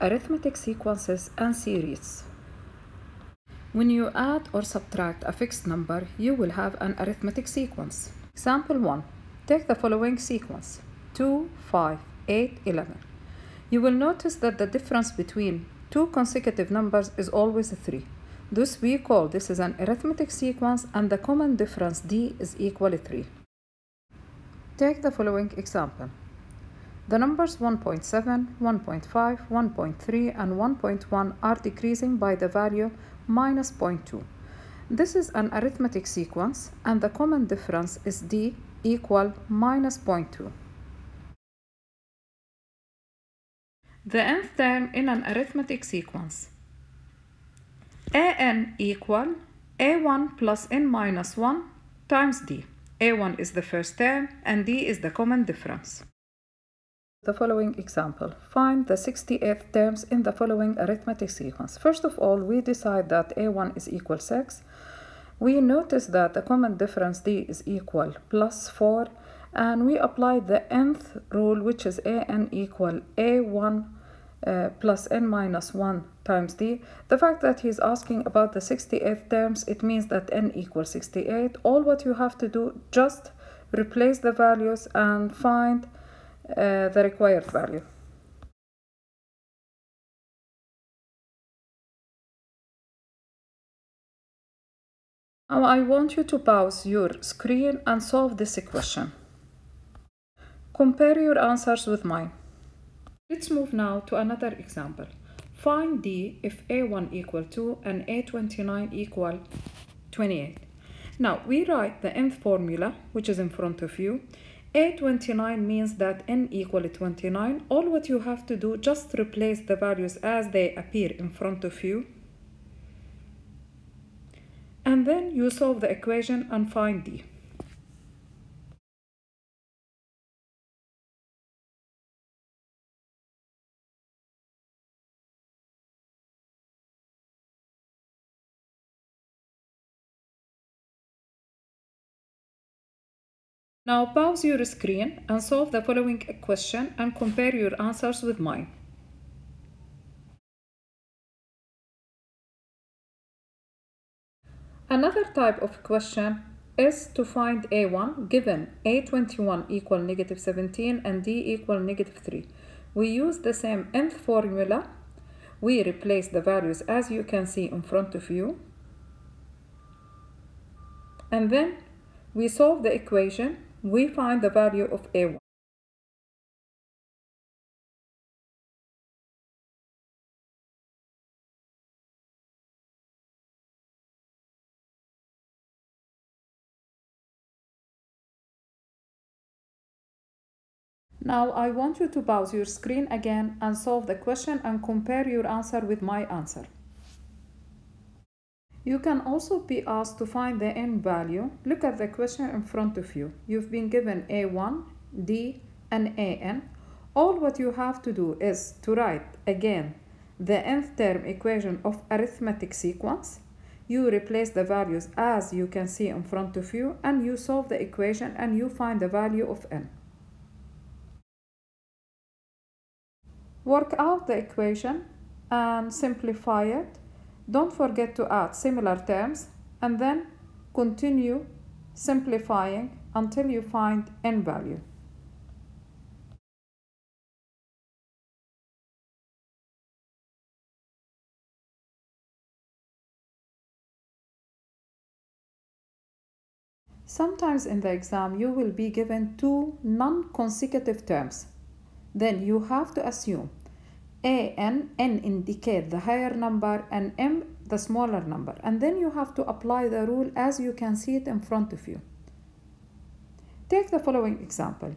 arithmetic sequences, and series. When you add or subtract a fixed number, you will have an arithmetic sequence. Example 1. Take the following sequence: 2, 5, 8, 11. You will notice that the difference between two consecutive numbers is always 3. Thus we call this is an arithmetic sequence, and the common difference D is equal to 3. Take the following example. The numbers 1.7, 1.5, 1.3, and 1.1 are decreasing by the value minus 0.2. This is an arithmetic sequence, and the common difference is D equal minus 0.2. The nth term in an arithmetic sequence. An equal a1 plus n minus 1 times d. a1 is the first term, and d is the common difference. The following example. Find the 68th terms in the following arithmetic sequence. First of all, we decide that a1 is equal 6. We notice that the common difference d is equal plus 4, and we apply the nth rule, which is an equal a1 plus n minus 1 times d. The fact that he's asking about the 68th terms, it means that n equals 68. All what you have to do, just replace the values and find the required value. Now I want you to pause your screen and solve this equation. Compare your answers with mine. Let's move now to another example. Find D if a1 equal 2 and a29 equal 28. Now we write the nth formula, which is in front of you. A29 means that n equal 29. All what you have to do, just replace the values as they appear in front of you, and then you solve the equation and find D. Now pause your screen and solve the following question and compare your answers with mine. Another type of question is to find a1 given a21 equal negative 17 and d equal negative 3. We use the same nth formula. We replace the values as you can see in front of you, and then we solve the equation. We find the value of a1. Now I want you to pause your screen again and solve the question and compare your answer with my answer. You can also be asked to find the n value. Look at the question in front of you. You've been given a1, d, and an. All what you have to do is to write again the nth term equation of arithmetic sequence. You replace the values as you can see in front of you, and you solve the equation and you find the value of n. Work out the equation and simplify it. Don't forget to add similar terms, and then continue simplifying until you find n value. Sometimes in the exam you will be given two non-consecutive terms. Then you have to assume n indicate the higher number and m the smaller number, and then you have to apply the rule as you can see it in front of you. Take the following example.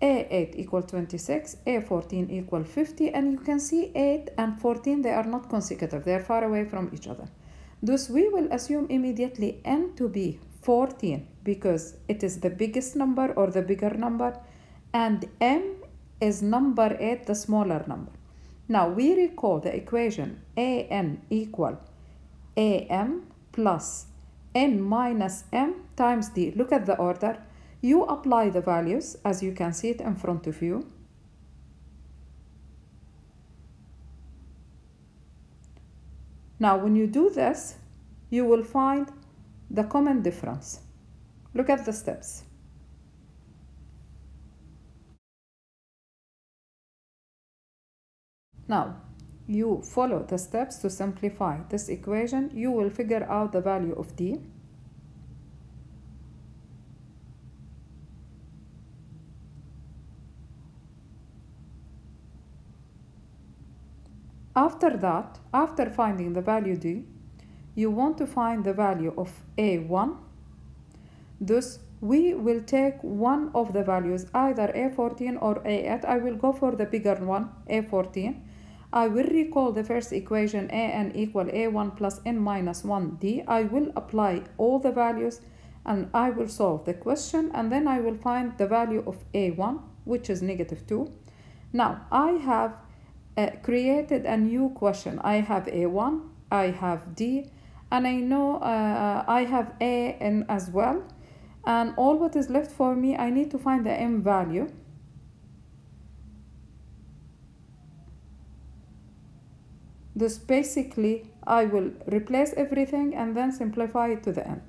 a8 equal 26, a14 equal 50, and you can see 8 and 14, they are not consecutive, they are far away from each other. Thus we will assume immediately n to be 14 because it is the biggest number or the bigger number, and m is number 8, the smaller number. Now we recall the equation an equal am plus n minus m times d. Look at the order. You apply the values as you can see it in front of you, Now when you do this, you will find the common difference. Look at the steps. Now you follow the steps to simplify this equation. You will figure out the value of D. After that, after finding the value D, you want to find the value of A1. Thus, we will take one of the values, either A14 or A8. I will go for the bigger one, A14. I will recall the first equation, an equal a1 plus n minus 1d. I will apply all the values and I will solve the question, and then I will find the value of a1, which is negative 2. Now I have created a new question. I have a1, I have d, and I know I have an as well. And all what is left for me, I need to find the m value. This basically, I will replace everything and then simplify it to the end.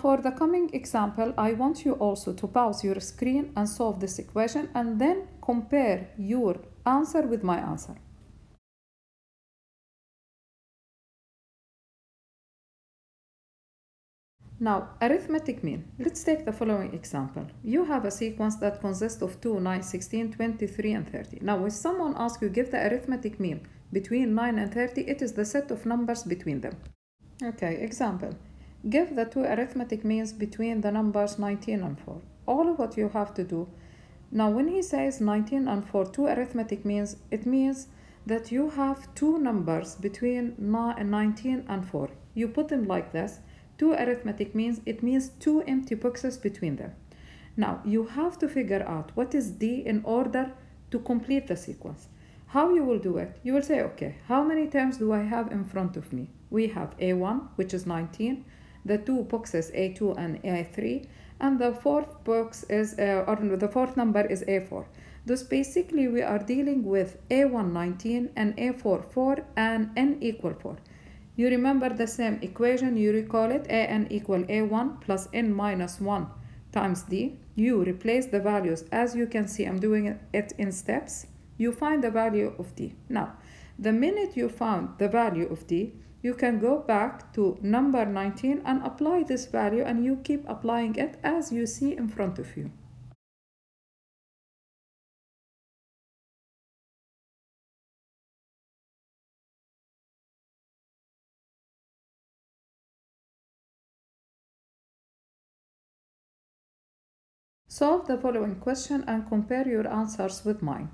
For the coming example, I want you also to pause your screen and solve this equation and then compare your answer with my answer. Now, arithmetic mean. Let's take the following example. You have a sequence that consists of 2, 9, 16, 23, and 30. Now, if someone asks you, give the arithmetic mean between 9 and 30, it is the set of numbers between them. Okay, example. Give the two arithmetic means between the numbers 19 and 4. All of what you have to do. Now, when he says 19 and 4, two arithmetic means, it means that you have two numbers between 19 and 4. You put them like this. Two arithmetic means, it means two empty boxes between them. Now you have to figure out what is D in order to complete the sequence. How you will do it? You will say, okay, how many terms do I have in front of me? We have A1, which is 19, the two boxes A2 and A3, and the fourth box is, the fourth number is A4. Thus basically we are dealing with A1 19 and A4 4 and n equal 4. You remember the same equation, you recall it, an equal a1 plus n minus 1 times d. You replace the values, as you can see, I'm doing it in steps. You find the value of d. Now, the minute you found the value of d, you can go back to number 19 and apply this value, and you keep applying it as you see in front of you. Solve the following question and compare your answers with mine.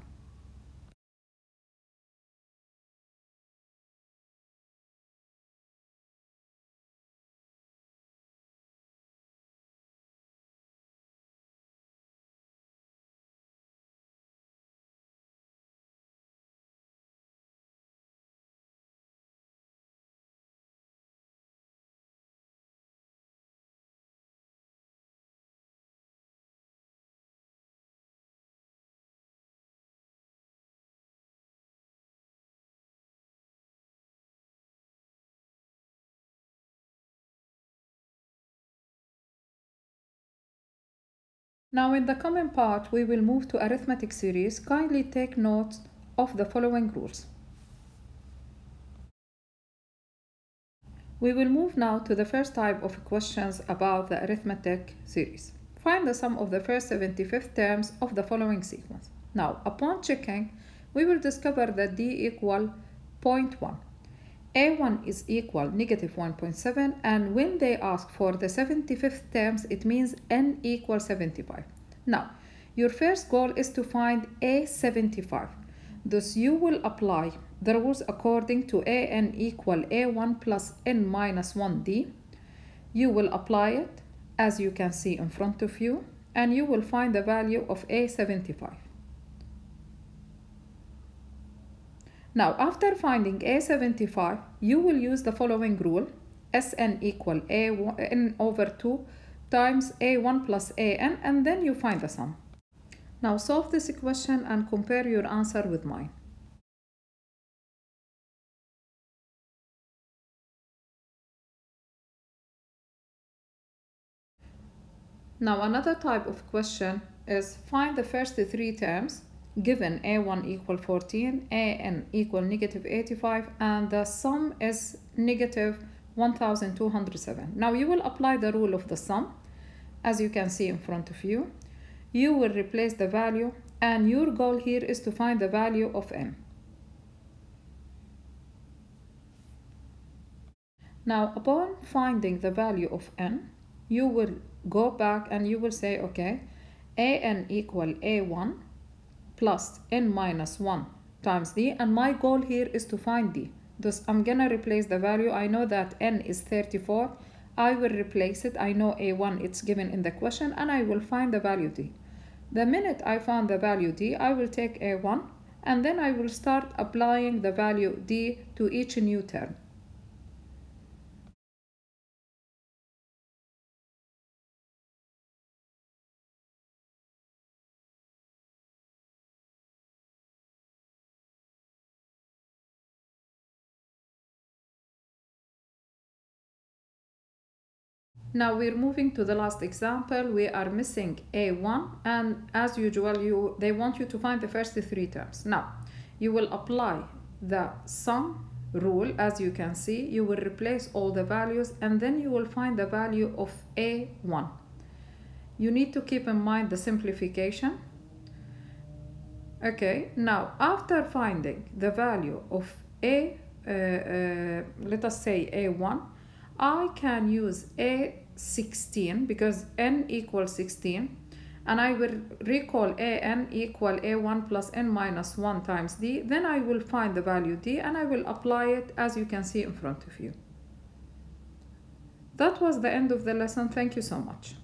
Now in the coming part, we will move to arithmetic series. Kindly take note of the following rules. We will move now to the first type of questions about the arithmetic series. Find the sum of the first 75 terms of the following sequence. Now, upon checking, we will discover that D equal 0.1. A1 is equal negative 1.7, and when they ask for the 75th terms, it means n equals 75. Now, your first goal is to find A75. Thus, you will apply the rules according to an equal A1 plus n minus 1d. You will apply it, as you can see in front of you, and you will find the value of A75. Now, after finding A75, you will use the following rule, Sn equal n over 2 times A1 plus An, and then you find the sum. Now solve this question and compare your answer with mine. Now another type of question is find the first three terms given a1 equal 14, an equal negative 85, and the sum is negative 1207. Now you will apply the rule of the sum as you can see in front of you. You will replace the value, and your goal here is to find the value of m. Now upon finding the value of n, you will go back and you will say, okay, an equal a1 plus n minus 1 times d, and my goal here is to find d. Thus I'm gonna replace the value. I know that n is 34. I will replace it. I know a1, it's given in the question, and I will find the value d. The minute I found the value d, I will take a1 and then I will start applying the value d to each new term. Now we're moving to the last example. We are missing a1, and as usual they want you to find the first three terms. Now you will apply the sum rule as you can see. You will replace all the values and then you will find the value of a1. You need to keep in mind the simplification. Okay, now after finding the value of let us say a1, I can use a16 because n equals 16, and I will recall an equal a1 plus n minus 1 times d. Then I will find the value d and I will apply it as you can see in front of you. That was the end of the lesson. Thank you so much.